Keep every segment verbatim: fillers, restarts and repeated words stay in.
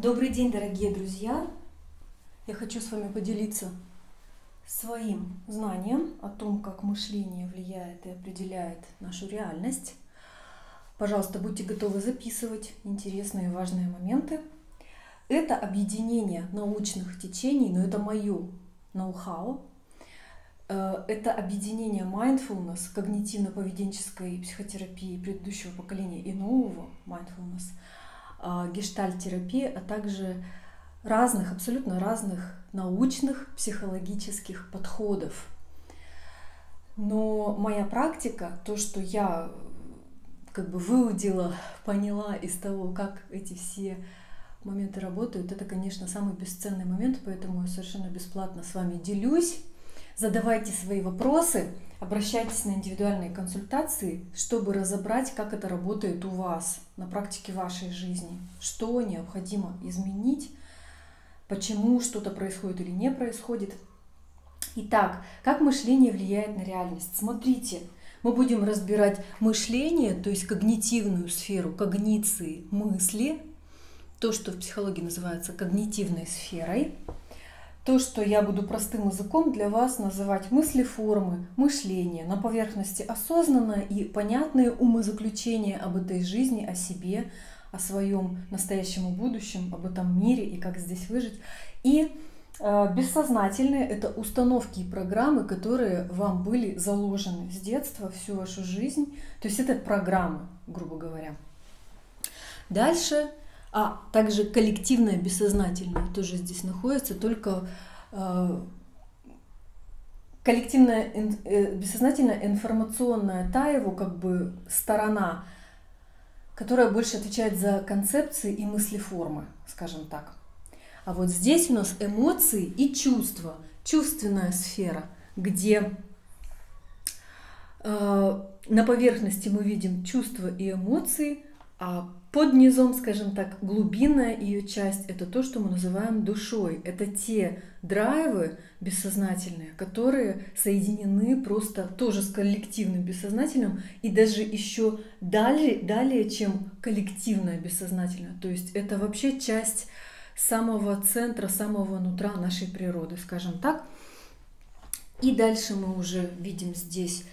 Добрый день, дорогие друзья! Я хочу с вами поделиться своим знанием о том, как мышление влияет и определяет нашу реальность. Пожалуйста, будьте готовы записывать интересные и важные моменты. Это объединение научных течений, но это мое ноу-хау. Это объединение mindfulness, когнитивно-поведенческой психотерапии предыдущего поколения и нового mindfulness, гештальт-терапии, а также разных, абсолютно разных научных психологических подходов. Но моя практика, то, что я как бы выудила, поняла из того, как эти все моменты работают, это, конечно, самый бесценный момент, поэтому я совершенно бесплатно с вами делюсь. Задавайте свои вопросы, обращайтесь на индивидуальные консультации, чтобы разобрать, как это работает у вас на практике вашей жизни, что необходимо изменить, почему что-то происходит или не происходит. Итак, как мышление влияет на реальность? Смотрите, мы будем разбирать мышление, то есть когнитивную сферу, когниции мысли, то, что в психологии называется когнитивной сферой. То, что я буду простым языком для вас называть мыслеформы, мышление, на поверхности осознанное и понятное умозаключение об этой жизни, о себе, о своем настоящем и будущем, об этом мире и как здесь выжить. И э, бессознательное – это установки и программы, которые вам были заложены с детства всю вашу жизнь. То есть это программы, грубо говоря. Дальше. А также коллективное, бессознательное тоже здесь находится, только э, коллективная, э, бессознательная, информационная, та его как бы сторона, которая больше отвечает за концепции и мыслеформы, скажем так. А вот здесь у нас эмоции и чувства, чувственная сфера, где э, на поверхности мы видим чувства и эмоции, а под низом, скажем так, глубинная ее часть – это то, что мы называем душой. Это те драйвы бессознательные, которые соединены просто тоже с коллективным бессознательным и даже еще далее, далее, чем коллективное бессознательное. То есть это вообще часть самого центра, самого нутра нашей природы, скажем так. И дальше мы уже видим здесь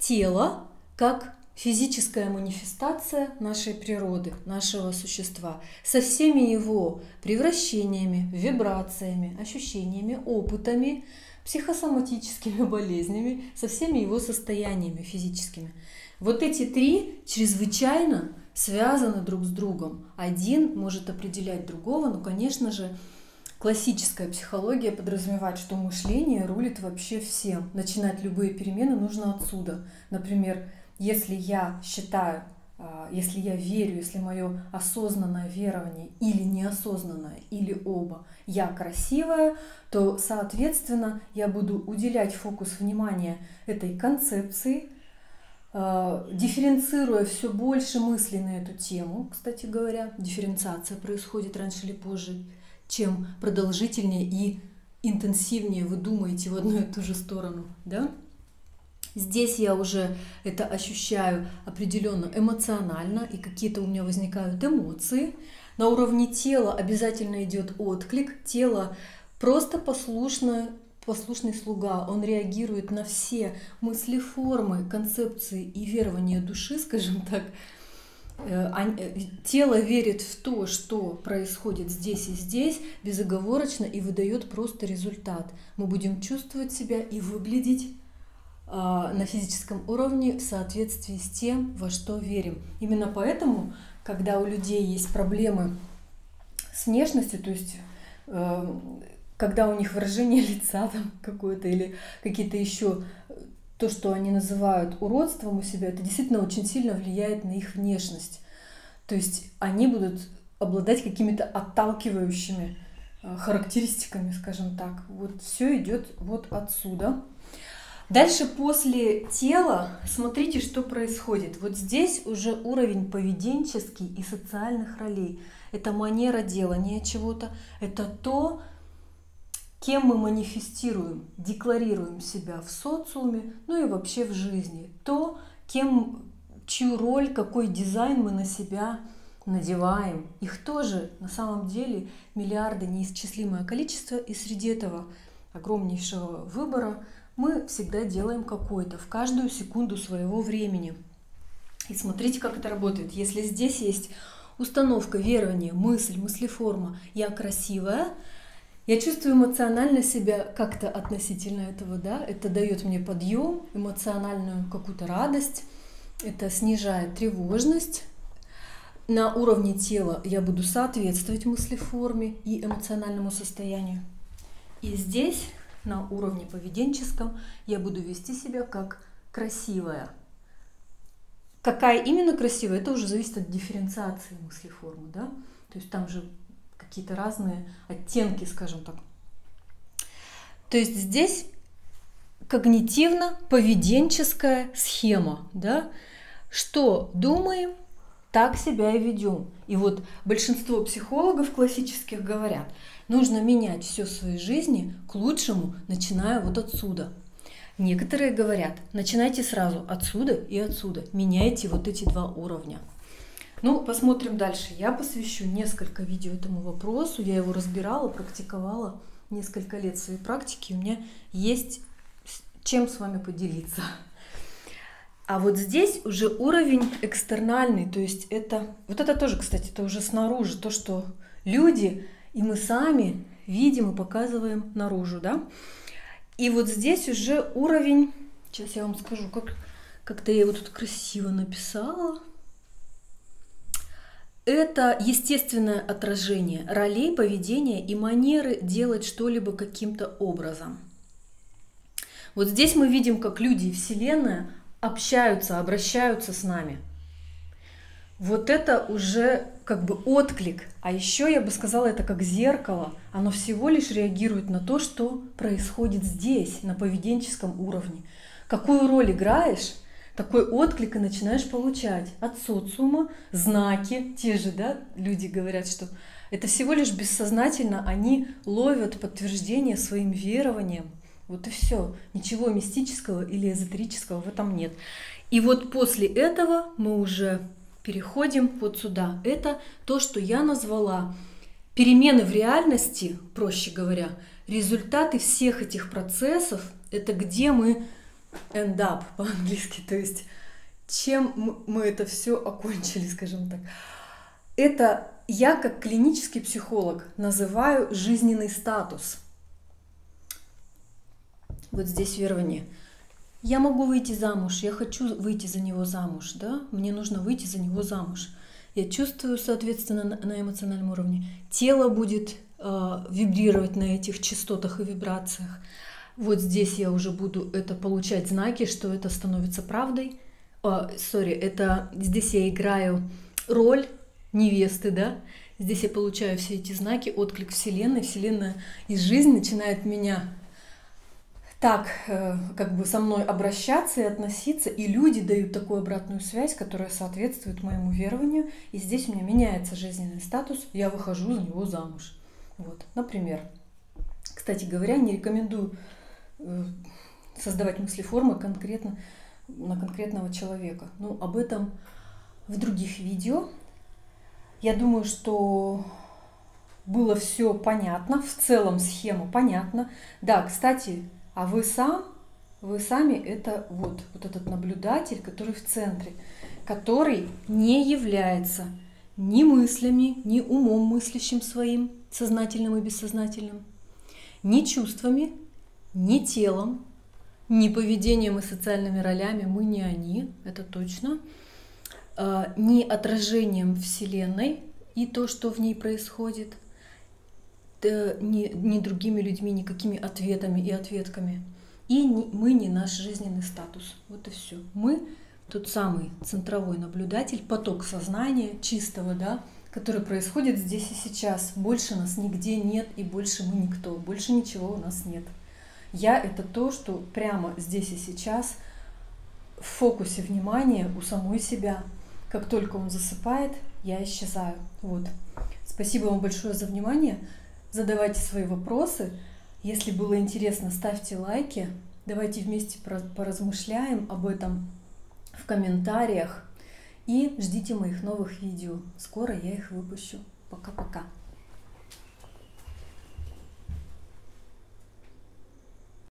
тело как физическая манифестация нашей природы, нашего существа, со всеми его превращениями, вибрациями, ощущениями, опытами, психосоматическими болезнями, со всеми его состояниями физическими. Вот эти три чрезвычайно связаны друг с другом. Один может определять другого, но, конечно же, классическая психология подразумевает, что мышление рулит вообще всем. Начинать любые перемены нужно отсюда. Например, если я считаю, если я верю, если мое осознанное верование или неосознанное, или оба, я красивая, то, соответственно, я буду уделять фокус внимания этой концепции, дифференцируя все больше мысли на эту тему, кстати говоря. Дифференциация происходит раньше или позже, чем продолжительнее и интенсивнее вы думаете в одну и ту же сторону, да? Здесь я уже это ощущаю определенно эмоционально, и какие-то у меня возникают эмоции. На уровне тела обязательно идет отклик. Тело просто послушно, послушный слуга. Он реагирует на все мыслеформы, концепции и верования души, скажем так. Тело верит в то, что происходит здесь и здесь, безоговорочно, и выдает просто результат. Мы будем чувствовать себя и выглядеть на физическом уровне в соответствии с тем, во что верим. Именно поэтому, когда у людей есть проблемы с внешностью, то есть э, когда у них выражение лица там какое-то или какие-то еще, то, что они называют уродством у себя, это действительно очень сильно влияет на их внешность. То есть они будут обладать какими-то отталкивающими э, характеристиками, скажем так. Вот все идет вот отсюда. Дальше после тела смотрите, что происходит. Вот здесь уже уровень поведенческий и социальных ролей. Это манера делания чего-то, это то, кем мы манифестируем, декларируем себя в социуме, ну и вообще в жизни. То, кем, чью роль, какой дизайн мы на себя надеваем, их тоже на самом деле миллиарды, неисчислимое количество, и среди этого огромнейшего выбора мы всегда делаем какой-то, в каждую секунду своего времени. И смотрите, как это работает. Если здесь есть установка, верование, мысль, мыслеформа «я красивая», я чувствую эмоционально себя как-то относительно этого, да, это дает мне подъем, эмоциональную какую-то радость, это снижает тревожность. На уровне тела я буду соответствовать мыслеформе и эмоциональному состоянию. И здесь, на уровне поведенческом, я буду вести себя как красивая. Какая именно красивая, это уже зависит от дифференциации мыслеформы, да? То есть там же какие-то разные оттенки, скажем так. То есть здесь когнитивно-поведенческая схема, да? Что думаем, так себя и ведем. И вот большинство психологов классических говорят, нужно менять все в своей жизни к лучшему, начиная вот отсюда. Некоторые говорят, начинайте сразу отсюда и отсюда, меняйте вот эти два уровня. Ну, посмотрим дальше. Я посвящу несколько видео этому вопросу. Я его разбирала, практиковала несколько лет своей практики. У меня есть чем с вами поделиться. А вот здесь уже уровень экстернальный. То есть это... Вот это тоже, кстати, это уже снаружи. То, что люди и мы сами видим и показываем наружу, да? И вот здесь уже уровень... Сейчас я вам скажу, как... как-то я его тут красиво написала. Это естественное отражение ролей, поведения и манеры делать что-либо каким-то образом. Вот здесь мы видим, как люди и Вселенная общаются, обращаются с нами. Вот это уже как бы отклик. А еще я бы сказала, это как зеркало. Оно всего лишь реагирует на то, что происходит здесь, на поведенческом уровне. Какую роль играешь? Такой отклик и начинаешь получать от социума, знаки, те же, да, люди говорят, что это всего лишь бессознательно, они ловят подтверждение своим верованием, вот и все, ничего мистического или эзотерического в этом нет. И вот после этого мы уже переходим вот сюда, это то, что я назвала перемены в реальности, проще говоря, результаты всех этих процессов, это где мы end up по-английски, то есть чем мы это все окончили, скажем так. Это я как клинический психолог называю жизненный статус. Вот здесь верование. Я могу выйти замуж, я хочу выйти за него замуж, да? Мне нужно выйти за него замуж. Я чувствую, соответственно, на эмоциональном уровне. Тело будет э, вибрировать на этих частотах и вибрациях. Вот здесь я уже буду это получать знаки, что это становится правдой. Сори, это здесь я играю роль невесты, да? Здесь я получаю все эти знаки, отклик Вселенной. Вселенная из жизни начинает меня так, как бы со мной обращаться и относиться. И люди дают такую обратную связь, которая соответствует моему верованию. И здесь у меня меняется жизненный статус. Я выхожу за него замуж. Вот, например. Кстати говоря, не рекомендую создавать мыслеформы конкретно на конкретного человека. Ну, об этом в других видео. Я думаю, что было все понятно. В целом схема понятна. Да, кстати, а вы сам, вы сами это вот, вот этот наблюдатель, который в центре, который не является ни мыслями, ни умом мыслящим своим, сознательным и бессознательным, ни чувствами, ни телом, ни поведением и социальными ролями, мы не они, это точно, ни отражением Вселенной и то, что в ней происходит, ни, ни другими людьми, никакими ответами и ответками. И ни, мы не наш жизненный статус. Вот и все. Мы тот самый центровой наблюдатель, поток сознания чистого, да, который происходит здесь и сейчас. Больше нас нигде нет, и больше мы никто, больше ничего у нас нет. Я — это то, что прямо здесь и сейчас в фокусе внимания у самой себя. Как только он засыпает, я исчезаю. Вот. Спасибо вам большое за внимание. Задавайте свои вопросы. Если было интересно, ставьте лайки. Давайте вместе поразмышляем об этом в комментариях. И ждите моих новых видео. Скоро я их выпущу. Пока-пока.